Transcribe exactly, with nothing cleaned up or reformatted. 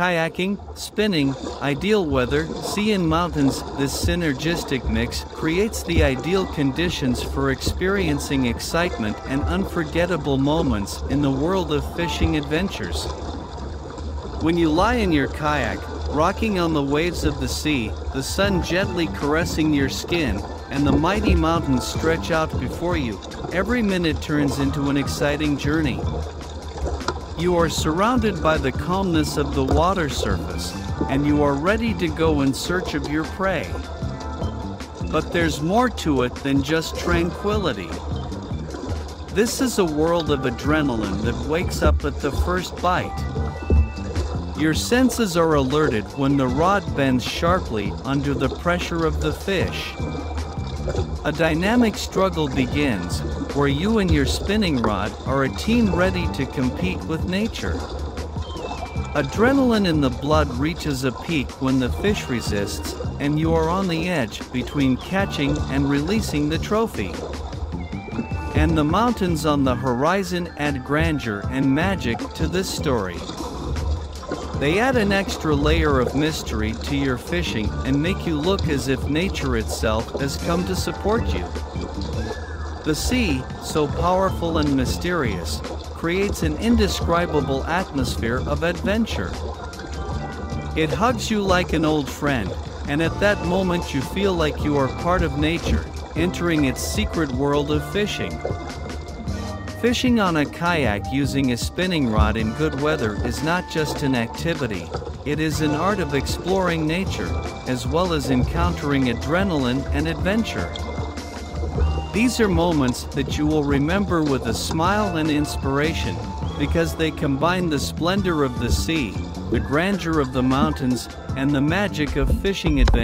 kayaking, spinning, ideal weather, sea and mountains. This synergistic mix creates the ideal conditions for experiencing excitement and unforgettable moments in the world of fishing adventures. When you lie in your kayak, rocking on the waves of the sea, the sun gently caressing your skin, and the mighty mountains stretch out before you, every minute turns into an exciting journey. You are surrounded by the calmness of the water surface, and you are ready to go in search of your prey. But there's more to it than just tranquility. This is a world of adrenaline that wakes up at the first bite. Your senses are alerted when the rod bends sharply under the pressure of the fish. A dynamic struggle begins, where you and your spinning rod are a team ready to compete with nature. Adrenaline in the blood reaches a peak when the fish resists, and you are on the edge between catching and releasing the trophy. And the mountains on the horizon add grandeur and magic to this story. They add an extra layer of mystery to your fishing and make you look as if nature itself has come to support you. The sea, so powerful and mysterious, creates an indescribable atmosphere of adventure. It hugs you like an old friend, and at that moment you feel like you are part of nature, entering its secret world of fishing. Fishing on a kayak using a spinning rod in good weather is not just an activity, it is an art of exploring nature, as well as encountering adrenaline and adventure. These are moments that you will remember with a smile and inspiration, because they combine the splendor of the sea, the grandeur of the mountains, and the magic of fishing adventures.